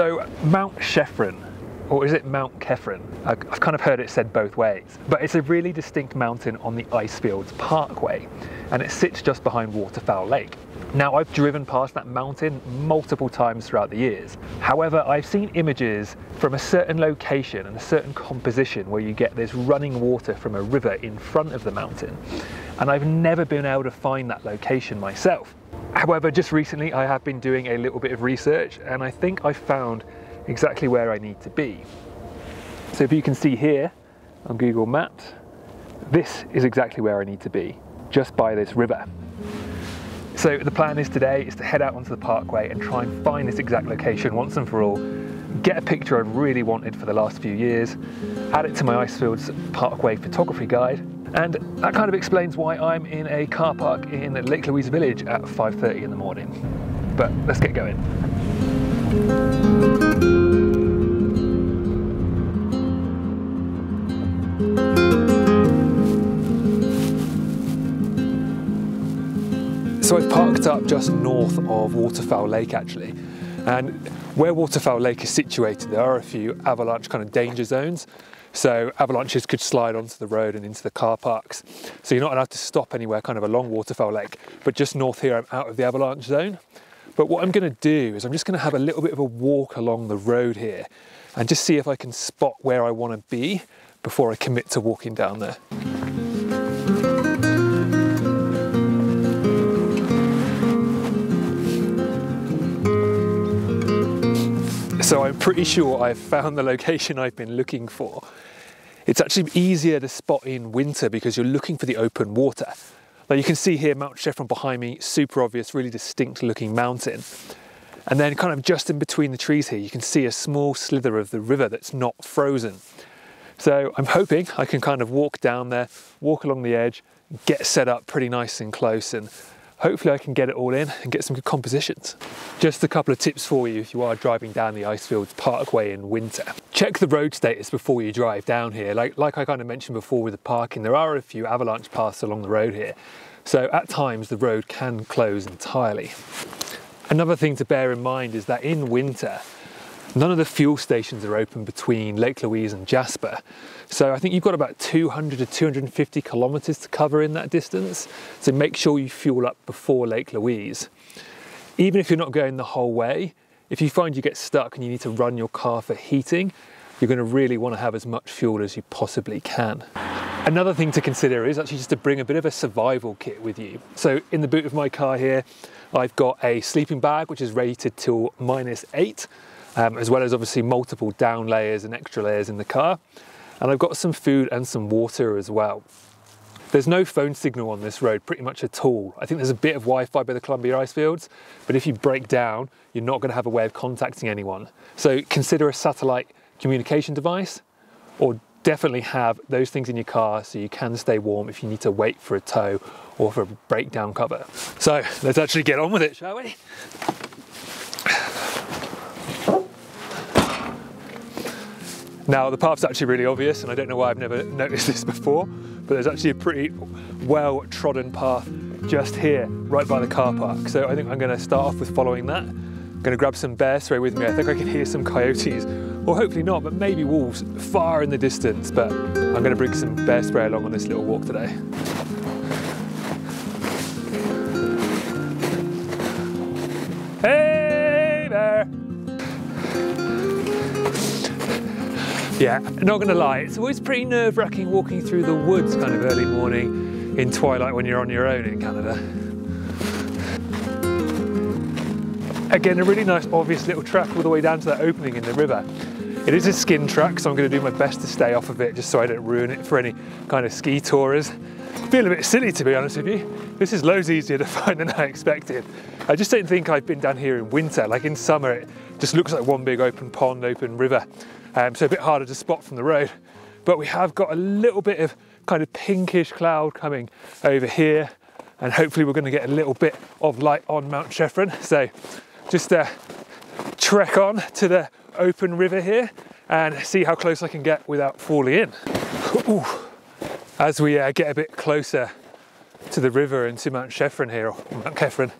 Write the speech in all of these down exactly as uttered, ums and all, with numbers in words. So Mount Chephren, or is it Mount Chephren? I've kind of heard it said both ways, but it's a really distinct mountain on the Icefields Parkway, and it sits just behind Waterfowl Lake. Now, I've driven past that mountain multiple times throughout the years. However, I've seen images from a certain location and a certain composition where you get this running water from a river in front of the mountain, and I've never been able to find that location myself. However, just recently I have been doing a little bit of research, and I think I found exactly where I need to be. So if you can see here on Google Maps, this is exactly where I need to be, just by this river. So the plan is today is to head out onto the parkway and try and find this exact location once and for all, get a picture I've really wanted for the last few years, add it to my Icefields Parkway photography guide, and that kind of explains why I'm in a car park in Lake Louise Village at five thirty in the morning. But let's get going. So I've parked up just north of Waterfowl Lake actually, and where Waterfowl Lake is situated there are a few avalanche kind of danger zones. So avalanches could slide onto the road and into the car parks. So you're not allowed to stop anywhere kind of along Waterfowl Lake, but just north here I'm out of the avalanche zone. But what I'm gonna do is I'm just gonna have a little bit of a walk along the road here and just see if I can spot where I wanna be before I commit to walking down there. So I'm pretty sure I've found the location I've been looking for. It's actually easier to spot in winter because you're looking for the open water. Now you can see here Mount Chephren behind me, super obvious, really distinct looking mountain. And then kind of just in between the trees here, you can see a small slither of the river that's not frozen. So I'm hoping I can kind of walk down there, walk along the edge, get set up pretty nice and close, and hopefully I can get it all in and get some good compositions. Just a couple of tips for you if you are driving down the Icefields Parkway in winter. Check the road status before you drive down here. Like, like I kind of mentioned before with the parking, there are a few avalanche paths along the road here. So at times the road can close entirely. Another thing to bear in mind is that in winter, none of the fuel stations are open between Lake Louise and Jasper. So I think you've got about two hundred to two hundred fifty kilometers to cover in that distance. So make sure you fuel up before Lake Louise. Even if you're not going the whole way, if you find you get stuck and you need to run your car for heating, you're gonna really wanna have as much fuel as you possibly can. Another thing to consider is actually just to bring a bit of a survival kit with you. So in the boot of my car here, I've got a sleeping bag, which is rated till minus eight. Um, as well as obviously multiple down layers and extra layers in the car. And I've got some food and some water as well. There's no phone signal on this road pretty much at all. I think there's a bit of Wi-Fi by the Columbia Icefields, but if you break down, you're not gonna have a way of contacting anyone. So consider a satellite communication device, or definitely have those things in your car so you can stay warm if you need to wait for a tow or for a breakdown cover. So let's actually get on with it, shall we? Now the path's actually really obvious, and I don't know why I've never noticed this before, but there's actually a pretty well trodden path just here, right by the car park. So I think I'm gonna start off with following that. I'm gonna grab some bear spray with me. I think I can hear some coyotes, or hopefully not, but maybe wolves far in the distance, but I'm gonna bring some bear spray along on this little walk today. Hey bear! Yeah, not gonna lie, it's always pretty nerve-wracking walking through the woods kind of early morning in twilight when you're on your own in Canada. Again, a really nice obvious little track all the way down to that opening in the river. It is a skin track, so I'm gonna do my best to stay off of it just so I don't ruin it for any kind of ski tourers. I feel a bit silly, to be honest with you. This is loads easier to find than I expected. I just don't think I've been down here in winter. Like in summer, it just looks like one big open pond, open river. Um, so a bit harder to spot from the road, but we have got a little bit of kind of pinkish cloud coming over here, and hopefully we're going to get a little bit of light on Mount Chephren. So just uh, trek on to the open river here and see how close I can get without falling in. Ooh. As we uh, get a bit closer to the river and to Mount Chephren here, or Mount Chephren,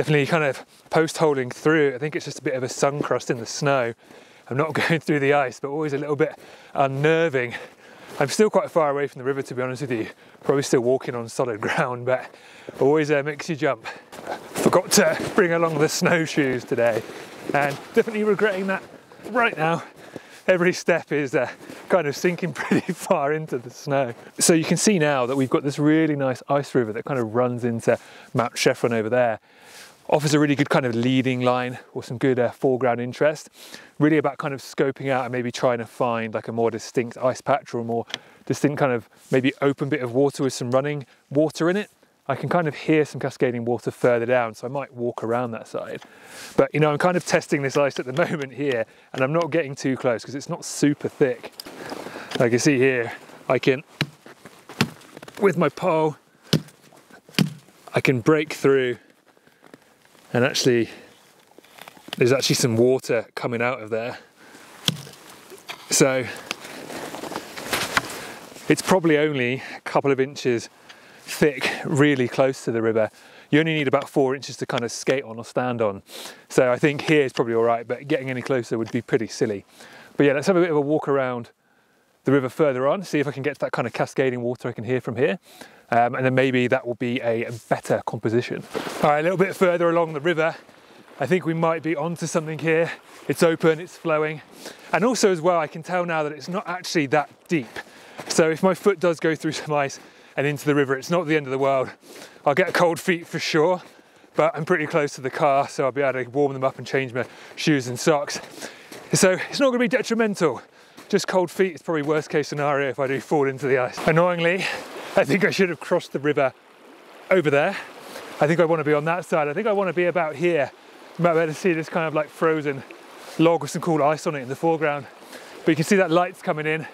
definitely kind of post-holing through. I think it's just a bit of a sun crust in the snow. I'm not going through the ice, but always a little bit unnerving. I'm still quite far away from the river, to be honest with you. Probably still walking on solid ground, but always uh, makes you jump. Forgot to bring along the snowshoes today, and definitely regretting that right now. Every step is uh, kind of sinking pretty far into the snow. So you can see now that we've got this really nice ice river that kind of runs into Mount Chephren over there. Offers a really good kind of leading line or some good uh, foreground interest. Really about kind of scoping out and maybe trying to find like a more distinct ice patch or a more distinct kind of maybe open bit of water with some running water in it. I can kind of hear some cascading water further down, so I might walk around that side. But, you know, I'm kind of testing this ice at the moment here, and I'm not getting too close because it's not super thick. Like you see here, I can, with my pole, I can break through, and actually, there's actually some water coming out of there. So, it's probably only a couple of inches thick, really close to the river. You only need about four inches to kind of skate on or stand on. So I think here is probably all right, but getting any closer would be pretty silly. But yeah, let's have a bit of a walk around the river further on, see if I can get to that kind of cascading water I can hear from here. Um, and then maybe that will be a better composition. All right, a little bit further along the river, I think we might be onto something here. It's open, it's flowing. And also as well, I can tell now that it's not actually that deep. So if my foot does go through some ice, and into the river, it's not the end of the world. I'll get cold feet for sure, but I'm pretty close to the car, so I'll be able to warm them up and change my shoes and socks. So it's not going to be detrimental. Just cold feet is probably worst case scenario if I do fall into the ice. Annoyingly, I think I should have crossed the river over there. I think I want to be on that side. I think I want to be about here. You might be able to see this kind of like frozen log with some cool ice on it in the foreground. But you can see that light's coming in.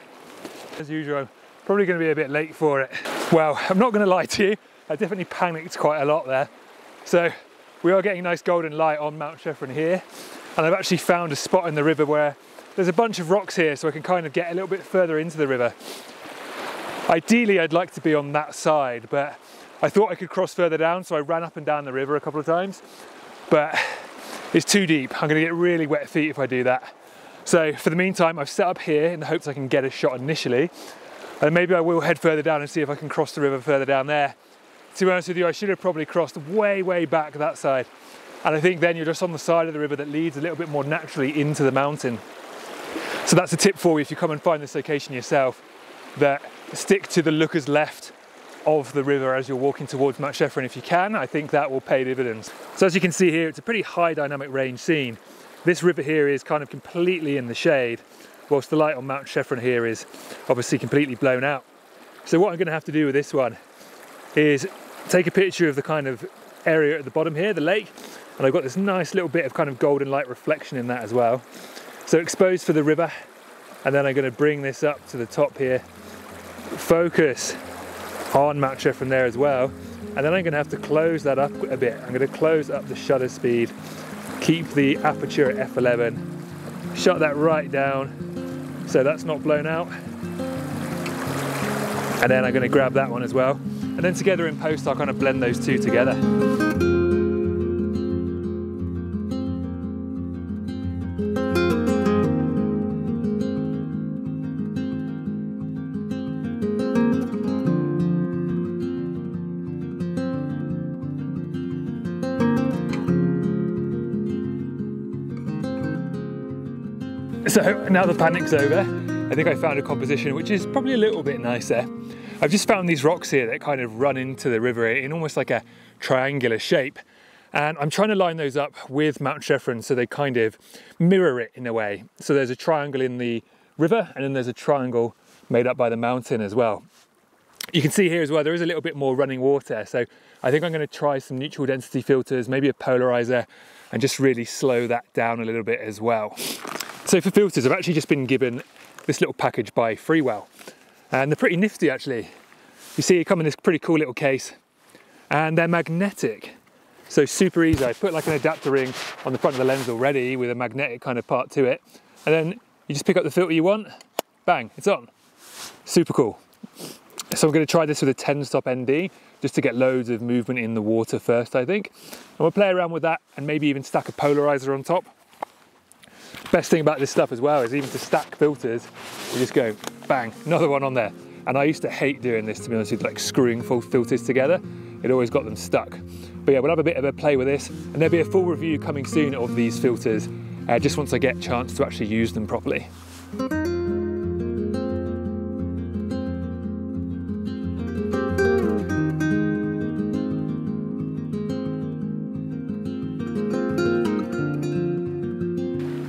As usual, I'm probably going to be a bit late for it. Well, I'm not going to lie to you, I definitely panicked quite a lot there. So we are getting nice golden light on Mount Chephren here, and I've actually found a spot in the river where there's a bunch of rocks here, so I can kind of get a little bit further into the river. Ideally, I'd like to be on that side, but I thought I could cross further down, so I ran up and down the river a couple of times, but it's too deep. I'm going to get really wet feet if I do that. So for the meantime, I've set up here in the hopes I can get a shot initially. And maybe I will head further down and see if I can cross the river further down there. To be honest with you, I should have probably crossed way, way back that side. And I think then you're just on the side of the river that leads a little bit more naturally into the mountain. So that's a tip for you if you come and find this location yourself, that stick to the looker's left of the river as you're walking towards Mount Chephren if you can. I think that will pay dividends. So as you can see here, it's a pretty high dynamic range scene. This river here is kind of completely in the shade, whilst the light on Mount Chephren here is obviously completely blown out. So what I'm going to have to do with this one is take a picture of the kind of area at the bottom here, the lake, and I've got this nice little bit of kind of golden light reflection in that as well. So exposed for the river, and then I'm going to bring this up to the top here, focus on Mount Chephren there as well, and then I'm going to have to close that up a bit. I'm going to close up the shutter speed, keep the aperture at F eleven, shut that right down, so that's not blown out. And then I'm going to grab that one as well. And then together in post, I'll kind of blend those two together. So now the panic's over, I think I found a composition which is probably a little bit nicer. I've just found these rocks here that kind of run into the river in almost like a triangular shape. And I'm trying to line those up with Mount Chephren so they kind of mirror it in a way. So there's a triangle in the river, and then there's a triangle made up by the mountain as well. You can see here as well, there is a little bit more running water. So I think I'm going to try some neutral density filters, maybe a polarizer, and just really slow that down a little bit as well. So for filters, I've actually just been given this little package by Freewell, and they're pretty nifty actually. You see, they come in this pretty cool little case, and they're magnetic, so super easy. I put like an adapter ring on the front of the lens already with a magnetic kind of part to it, and then you just pick up the filter you want, bang, it's on. Super cool. So I'm going to try this with a ten stop N D just to get loads of movement in the water first, I think. And we'll play around with that and maybe even stack a polarizer on top. Best thing about this stuff as well is even to stack filters, you just go bang, another one on there. And I used to hate doing this, to be honest with you, like screwing full filters together. It always got them stuck. But yeah, we'll have a bit of a play with this, and there'll be a full review coming soon of these filters, uh, just once I get a chance to actually use them properly.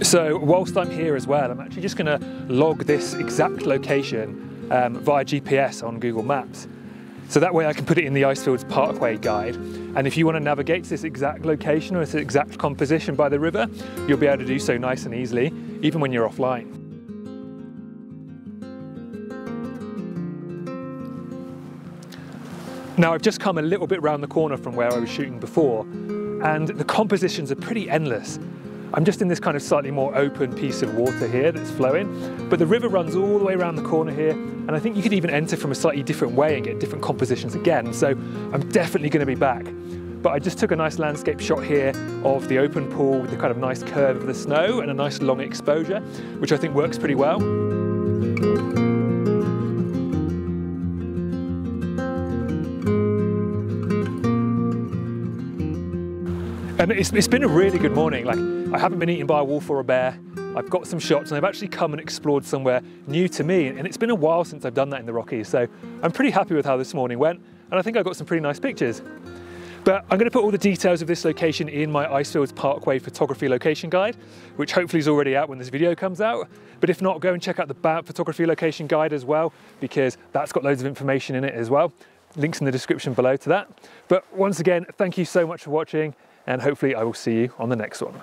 So whilst I'm here as well, I'm actually just gonna log this exact location um, via G P S on Google Maps. So that way I can put it in the Icefields Parkway guide. And if you want to navigate to this exact location or this exact composition by the river, you'll be able to do so nice and easily, even when you're offline. Now I've just come a little bit round the corner from where I was shooting before, and the compositions are pretty endless. I'm just in this kind of slightly more open piece of water here that's flowing, but the river runs all the way around the corner here, and I think you could even enter from a slightly different way and get different compositions again, so I'm definitely going to be back. But I just took a nice landscape shot here of the open pool with the kind of nice curve of the snow and a nice long exposure, which I think works pretty well. And it's, it's been a really good morning. Like, I haven't been eaten by a wolf or a bear. I've got some shots, and I've actually come and explored somewhere new to me, and it's been a while since I've done that in the Rockies, so I'm pretty happy with how this morning went, and I think I got some pretty nice pictures. But I'm going to put all the details of this location in my Icefields Parkway photography location guide, which hopefully is already out when this video comes out. But if not, go and check out the Banff photography location guide as well, because that's got loads of information in it as well. Links in the description below to that. But once again, thank you so much for watching, and hopefully I will see you on the next one.